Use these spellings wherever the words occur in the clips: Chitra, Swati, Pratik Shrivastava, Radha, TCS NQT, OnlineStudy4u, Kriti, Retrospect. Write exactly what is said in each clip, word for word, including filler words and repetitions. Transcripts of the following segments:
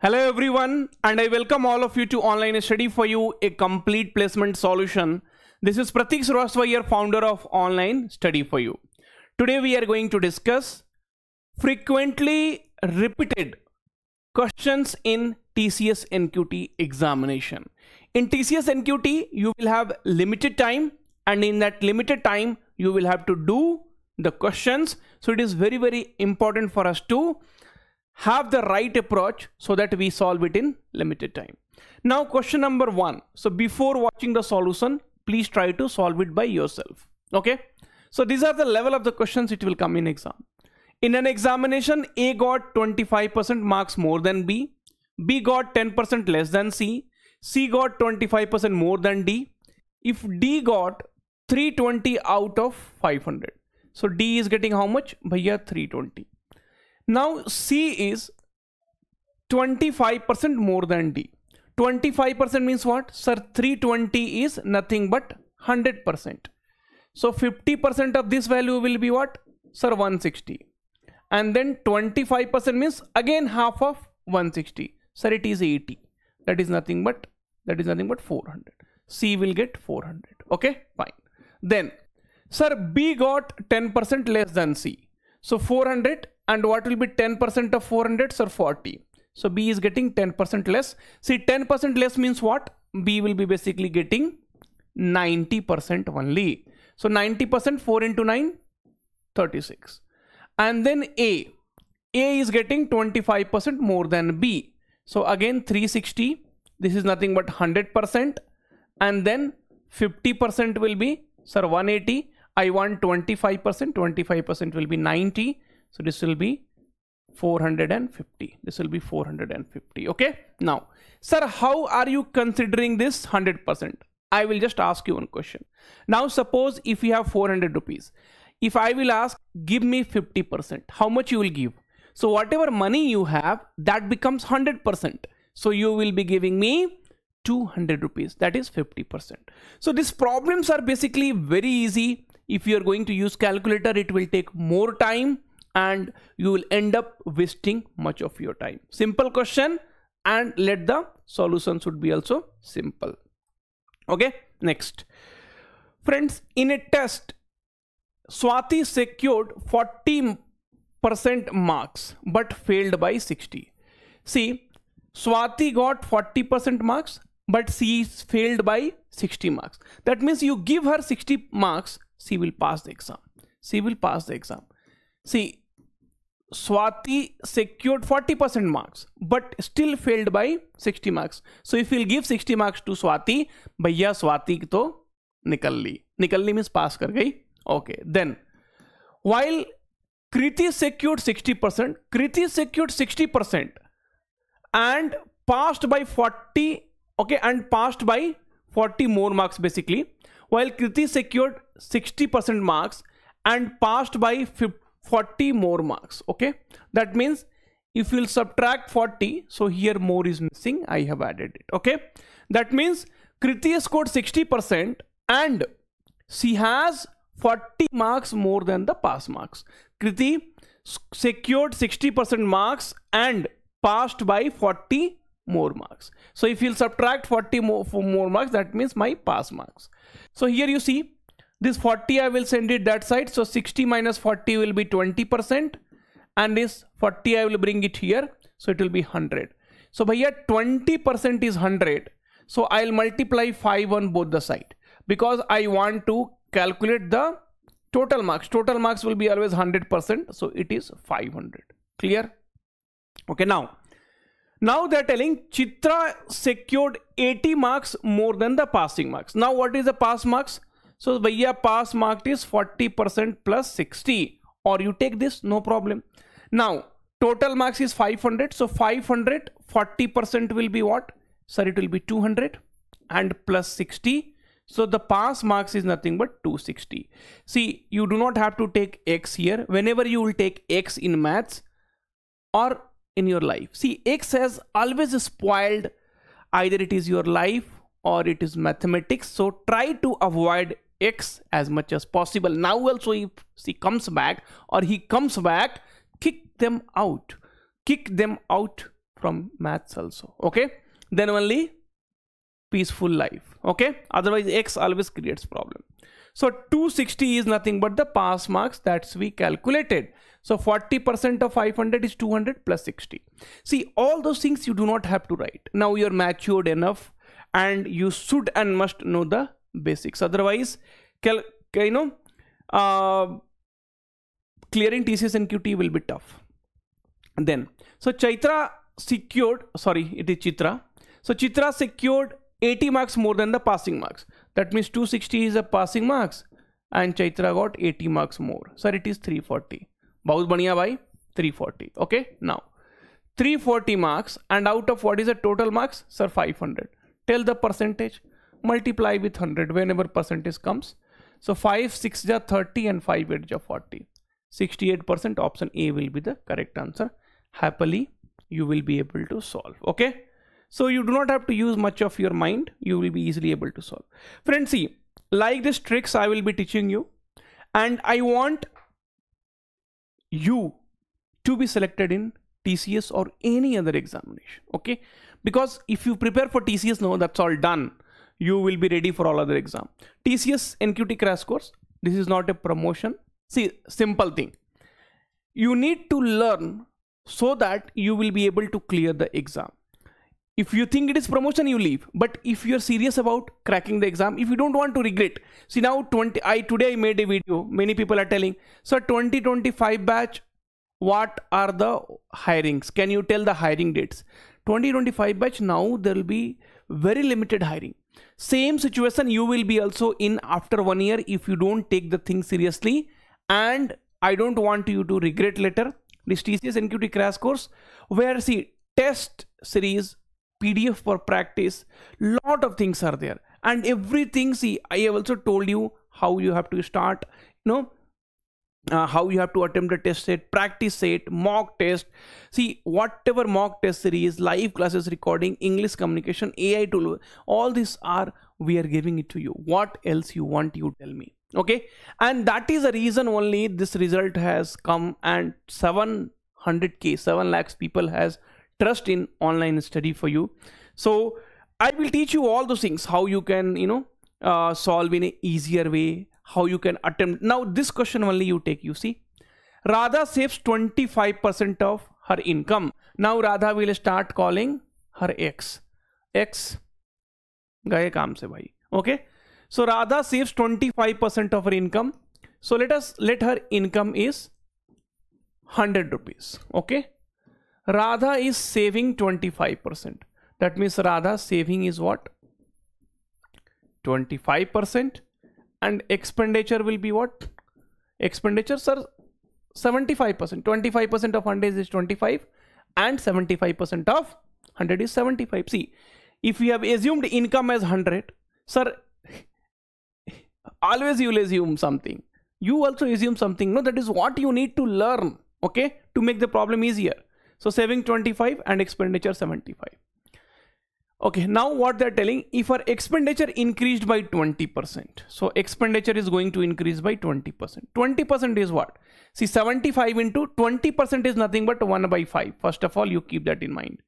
Hello everyone, and I welcome all of you to Online Study for you, a complete placement solution. This is Pratik Shrivastava here, founder of Online Study for you. Today we are going to discuss frequently repeated questions in T C S N Q T examination. In T C S N Q T, you will have limited time, and in that limited time, you will have to do the questions. So it is very, very important for us to have the right approach so that we solve it in limited time. Now, question number one. So before watching the solution, please try to solve it by yourself. Okay. So these are the level of the questions it will come in exam. In an examination, A got twenty-five percent marks more than B. B got ten percent less than C. C got twenty-five percent more than D. If D got three twenty out of five hundred. So D is getting how much? Bhaiya, three twenty. Now C is twenty-five percent more than D. twenty-five percent means what? Sir, three twenty is nothing but one hundred percent. So fifty percent of this value will be what? Sir, one sixty. And then twenty-five percent means again half of one sixty. Sir, it is eighty. That is nothing but, that is nothing but four hundred. C will get four hundred. Okay, fine. Then, sir, B got ten percent less than C. So four hundred. And what will be ten percent of four hundred? Sir, forty. So B is getting ten percent less. See, ten percent less means what? B will be basically getting ninety percent only. So ninety percent, four into nine, thirty-six. And then A. A is getting twenty-five percent more than B. So again, three sixty. This is nothing but one hundred percent. And then fifty percent will be, sir, one eighty. I want twenty-five percent. twenty-five percent will be ninety. So this will be four hundred fifty. This will be four hundred fifty. Okay. Now, sir, how are you considering this one hundred percent? I will just ask you one question. Now, suppose if you have four hundred rupees, if I will ask, give me fifty percent, how much you will give? So whatever money you have, that becomes one hundred percent. So you will be giving me two hundred rupees. That is fifty percent. So these problems are basically very easy. If you are going to use calculator, it will take more time, and you will end up wasting much of your time. Simple question, and let the solution should be also simple. Okay, next. Friends, in a test, Swati secured forty percent marks but failed by sixty. See, Swati got forty percent marks but she failed by sixty marks. That means you give her sixty marks, she will pass the exam. She will pass the exam. See, Swati secured forty percent marks, but still failed by sixty marks. So if you'll give sixty marks to Swati, bhaiya Swati to nikal li. Nikal li means pass kar gai. Okay. Then, while Kriti secured sixty percent, Kriti secured sixty percent and passed by forty, okay, and passed by forty more marks basically. While Kriti secured sixty percent marks and passed by fifty forty more marks. Okay, that means if you'll subtract forty, so here more is missing, I have added it. Okay, that means Kriti scored sixty percent and she has forty marks more than the pass marks. Kriti secured sixty percent marks and passed by forty more marks. So if you'll subtract forty more, for more marks, that means my pass marks. So here you see, this forty I will send it that side. So sixty minus forty will be twenty percent. And this forty I will bring it here. So it will be one hundred. So bhaiya, twenty percent is one hundred. So I'll multiply five on both the side, because I want to calculate the total marks. Total marks will be always one hundred percent. So it is five hundred. Clear? Okay, now. Now they're telling Chitra secured eighty marks more than the passing marks. Now what is the pass marks? So bhaiya, pass marked is forty percent plus sixty, or you take this, no problem. Now total marks is five hundred. So five hundred, forty percent will be what? Sir, it will be two hundred and plus sixty. So the pass marks is nothing but two hundred sixty. See, you do not have to take X here. Whenever you will take X in maths or in your life. See, X has always spoiled, either it is your life or it is mathematics. So try to avoid X as much as possible. Now also, if she comes back or he comes back, kick them out. Kick them out from maths also. Okay, then only peaceful life. Okay, otherwise X always creates problem. So two sixty is nothing but the pass marks that we calculated. So forty percent of five hundred is two hundred plus sixty. See, all those things you do not have to write. Now you're matured enough and you should and must know the basics. Otherwise, cal you know, uh, clearing T C S N Q T will be tough. And then, so Chitra secured, sorry, it is Chitra. So Chitra secured eighty marks more than the passing marks. That means two sixty is a passing marks and Chaitra got eighty marks more. Sir, it is three forty. Bahut badhiya bhai, three forty. Okay, now three forty marks, and out of what is the total marks? Sir, five hundred. Tell the percentage, multiply with one hundred whenever percentage comes. So five six ja thirty and five eight ja forty. sixty-eight percent option A will be the correct answer. Happily, you will be able to solve. Okay. So you do not have to use much of your mind. You will be easily able to solve. Friends, see, like this tricks I will be teaching you, and I want you to be selected in T C S or any other examination. Okay, because if you prepare for T C S now, that's all done. You will be ready for all other exam. T C S N Q T crash course. This is not a promotion. See, simple thing. You need to learn so that you will be able to clear the exam. If you think it is promotion, you leave. But if you're serious about cracking the exam, if you don't want to regret. See now, twenty, I today I made a video. Many people are telling, sir, twenty twenty-five batch, what are the hirings? Can you tell the hiring dates? twenty twenty-five batch, now there will be very limited hiring. Same situation you will be also in after one year if you don't take the thing seriously. And I don't want you to regret later. This T C S N Q T crash course, where see, test series, P D F for practice, lot of things are there, and everything. See, I have also told you how you have to start, you know, uh, how you have to attempt a test set, practice set, mock test. See, whatever mock test series, live classes, recording, English communication, A I tool, all these are, we are giving it to you. What else you want, you tell me. Okay. And that is the reason only this result has come, and seven hundred K, seven lakhs people has trust in online study for you. So I will teach you all those things, how you can, you know, uh, solve in an easier way, how you can attempt. Now this question only you take, you see, Radha saves twenty-five percent of her income. Now Radha will start calling her ex. Ex gaye kaam se bhai. Okay. So Radha saves twenty-five percent of her income. So let us, let her income is one hundred rupees. Okay. Radha is saving twenty-five percent. That means Radha saving is what? twenty-five percent, and expenditure will be what? Expenditures are seventy-five percent. twenty-five percent of one hundred is twenty-five, and seventy-five percent of one hundred is seventy-five. See, if you have assumed income as one hundred, sir, always you will assume something. You also assume something. No, that is what you need to learn, okay, to make the problem easier. So saving twenty-five and expenditure seventy-five. Okay, now what they're telling, if our expenditure increased by twenty percent, so expenditure is going to increase by twenty percent. twenty percent is what? See, seventy-five into twenty percent is nothing but one by five. First of all, you keep that in mind.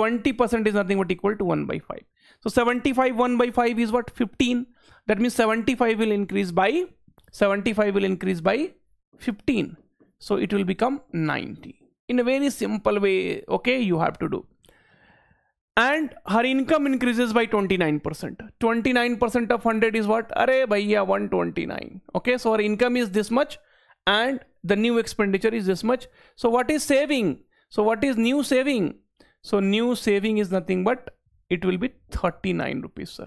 twenty percent is nothing but equal to one by five. So seventy-five, one by five is what? fifteen. That means seventy-five will increase by, seventy-five will increase by fifteen. So it will become ninety. In a very simple way, okay, you have to do. And her income increases by twenty-nine percent. twenty-nine percent of one hundred is what? Arey bhaiya, one twenty-nine. Okay, so her income is this much and the new expenditure is this much. So what is saving? So what is new saving? So new saving is nothing but it will be thirty-nine rupees, sir.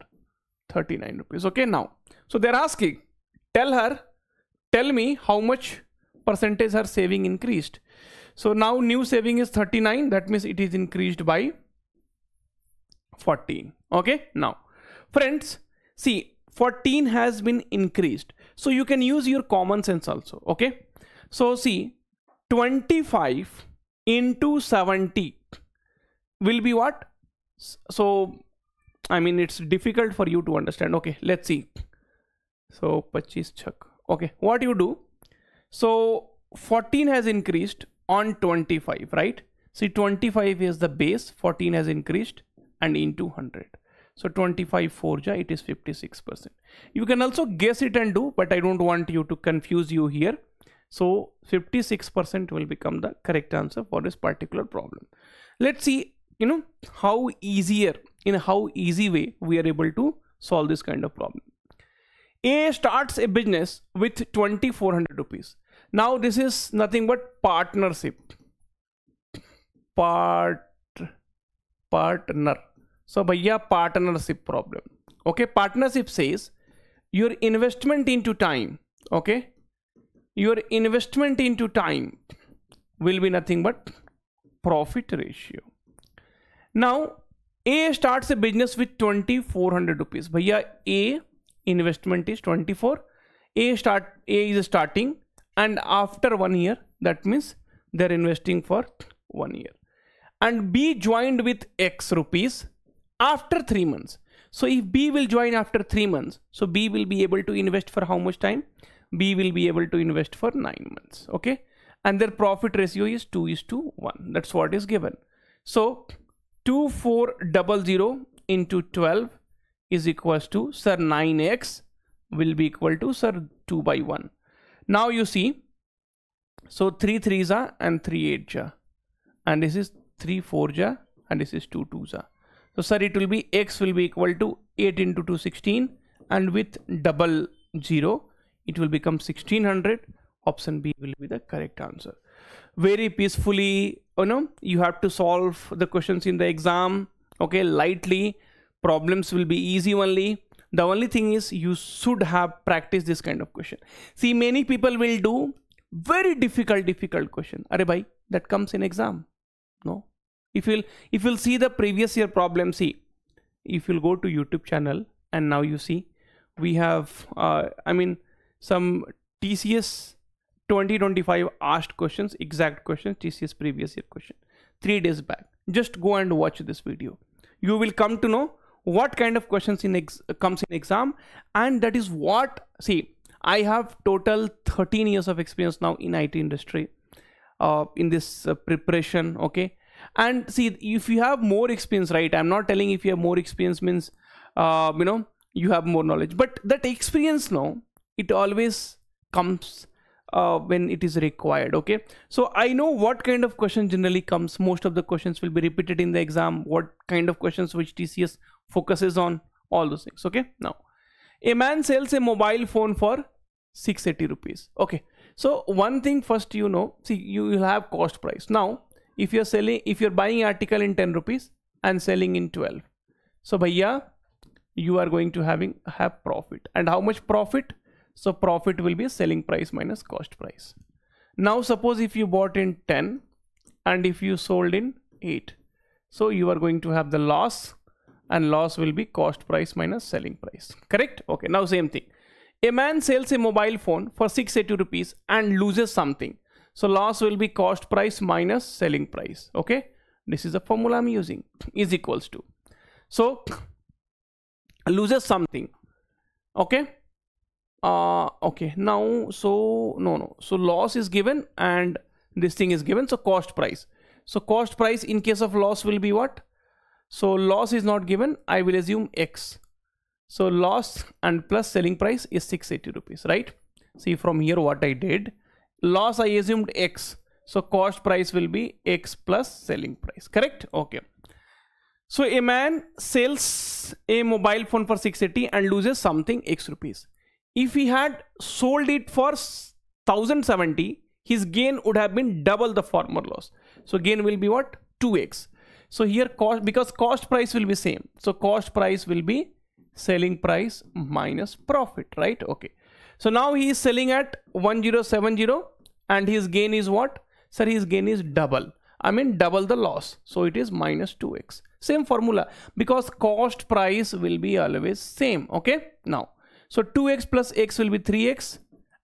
thirty-nine rupees. Okay, now. So they're asking, tell her, tell me how much percentage her saving increased. So now new saving is thirty-nine. That means it is increased by fourteen. Okay. Now friends, see, fourteen has been increased. So you can use your common sense also. Okay. So see, twenty-five into seventy will be what? So, I mean, it's difficult for you to understand. Okay. Let's see. So twenty-five. Okay. What you do? So fourteen has increased on twenty-five, right? See, twenty-five is the base, fourteen has increased, and into one hundred. So twenty-five four ja, it is fifty-six percent. You can also guess it and do, but I don't want you to confuse you here. So fifty-six percent will become the correct answer for this particular problem. Let's see, you know, how easier, in how easy way we are able to solve this kind of problem. A starts a business with twenty-four hundred rupees. Now this is nothing but partnership. Part, partner. So bhaiya, partnership problem. Okay, partnership says your investment into time. Okay, your investment into time will be nothing but profit ratio. Now A starts a business with twenty-four hundred rupees. Bhaiya, A investment is twenty-four. A start, A is starting, and after one year, that means they're investing for one year. And B joined with X rupees after three months. So if B will join after three months, so B will be able to invest for how much time? B will be able to invest for nine months. Okay. And their profit ratio is two is to one. That's what is given. So two four zero zero into twelve is equals to, sir, nine x will be equal to, sir, two by one. Now you see, so three threes are and three eights are. And this is three fours ja, and this is two twos ja. So sir, it will be x will be equal to eight into two sixteen, and with double zero it will become sixteen hundred. Option B will be the correct answer. Very peacefully, you know, you have to solve the questions in the exam. Okay, lightly, problems will be easy only. The only thing is you should have practiced this kind of question. See, many people will do very difficult, difficult question. Arey bhai, that comes in exam. No, if you'll if you'll see the previous year problem, see, if you'll go to YouTube channel, and now you see we have uh, I mean some T C S twenty twenty-five asked questions, exact questions, T C S previous year question, three days back. Just go and watch this video. You will come to know what kind of questions in ex comes in exam, and that is what, see, I have total thirteen years of experience now in I T industry. Uh, in this uh, preparation, okay, and see, if you have more experience, right, I'm not telling if you have more experience means uh, you know, you have more knowledge, but that experience, no, it always comes uh, when it is required. Okay, so I know what kind of question generally comes. Most of the questions will be repeated in the exam, what kind of questions which T C S focuses on, all those things. Okay, now a man sells a mobile phone for six hundred eighty rupees. Okay, so one thing first, you know, see, you will have cost price. Now if you're selling, if you're buying article in ten rupees and selling in twelve, so bhaiya, you are going to having have profit. And how much profit? So profit will be selling price minus cost price. Now suppose if you bought in ten and if you sold in eight, so you are going to have the loss, and loss will be cost price minus selling price. Correct? Okay, now same thing. A man sells a mobile phone for six hundred eighty rupees and loses something. So loss will be cost price minus selling price. Okay, this is the formula I'm using, is equals to. So loses something. Okay. Uh, okay. Now, so no, no. So loss is given and this thing is given. So cost price. So cost price in case of loss will be what? So loss is not given. I will assume X. So loss and plus selling price is six hundred eighty rupees, right? See, from here what I did, loss I assumed X. So cost price will be X plus selling price, correct? Okay. So a man sells a mobile phone for six hundred eighty and loses something X rupees. If he had sold it for one thousand seventy, his gain would have been double the former loss. So gain will be what? two X. So here cost, because cost price will be same. So cost price will be selling price minus profit, right? Okay, so now he is selling at one thousand seventy and his gain is what? Sir, his gain is double, I mean double the loss, so it is minus two X. Same formula, because cost price will be always same. Okay, now so two X plus X will be three X,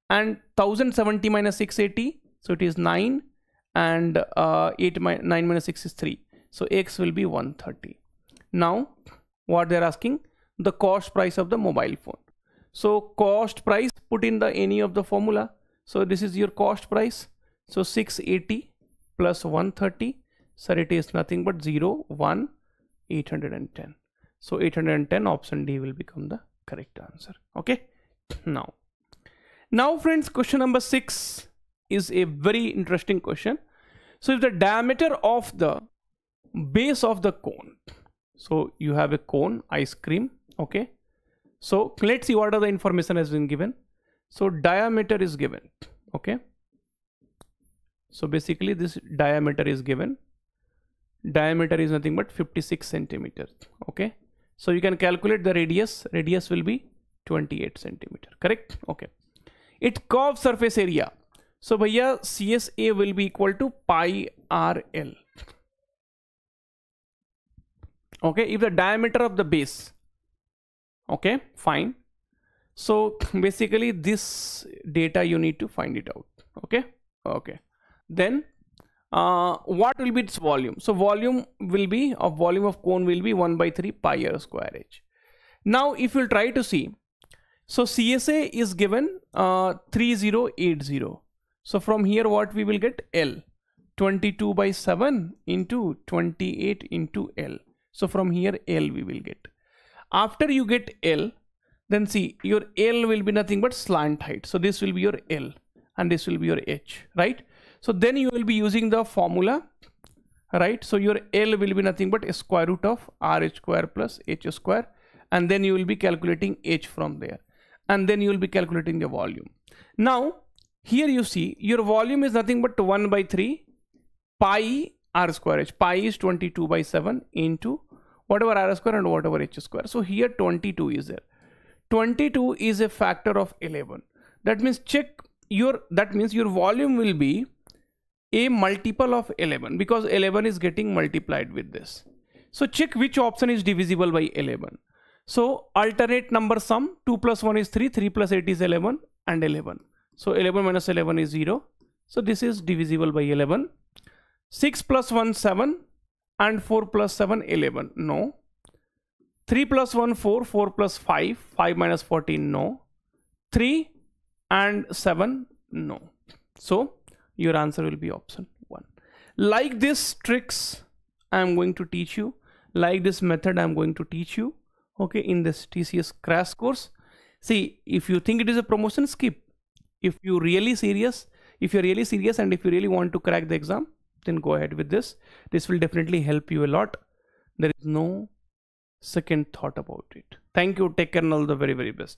and one thousand seventy minus six hundred eighty, so it is nine, and uh, eight mi nine minus six is three, so X will be one hundred thirty. Now what they're asking, the cost price of the mobile phone. So cost price, put in the any of the formula. So this is your cost price. So six hundred eighty plus one hundred thirty. Sir, it is nothing but zero, one, eight hundred ten. So eight hundred ten, option D will become the correct answer. Okay. Now, now friends, question number six is a very interesting question. So if the diameter of the base of the cone, so you have a cone, ice cream. Okay. So let's see what other information has been given. So diameter is given. Okay. So basically this diameter is given. Diameter is nothing but fifty-six centimeters. Okay. So you can calculate the radius. Radius will be twenty-eight centimeter. Correct. Okay. Its curved surface area. So bhaiya, C S A will be equal to pi R L. Okay. If the diameter of the base. Okay. Fine. So basically this data you need to find it out. Okay. Okay. Then uh, what will be its volume? So volume will be, of volume of cone will be one by three pi r square h. Now if you try to see, so C S A is given uh, three thousand eighty. So from here what we will get? L, twenty-two by seven into twenty-eight into L. So from here L we will get. After you get L, then see your L will be nothing but slant height. So this will be your L and this will be your h, right? So then you will be using the formula, right? So your L will be nothing but square root of R square plus H square. And then you will be calculating H from there. And then you will be calculating the volume. Now, here you see your volume is nothing but one by three pi R square H. Pi is twenty-two by seven into whatever R square and whatever H square. So here twenty-two is there. twenty-two is a factor of eleven. That means check your, that means your volume will be a multiple of eleven because eleven is getting multiplied with this. So check which option is divisible by eleven. So alternate number sum, two plus one is three, three plus eight is eleven and eleven. So eleven minus eleven is zero. So this is divisible by eleven. six plus one, seven and four plus seven, eleven. No. three plus one, four, four plus five, five minus fourteen. No. three and seven. No. So your answer will be option one. Like this tricks I'm going to teach you. Like this method I'm going to teach you. Okay, in this T C S crash course. See, if you think it is a promotion, skip. If you really serious, if you're really serious and if you really want to crack the exam, then go ahead with this. This will definitely help you a lot. There is no second thought about it. Thank you. Take care and all the very, very best.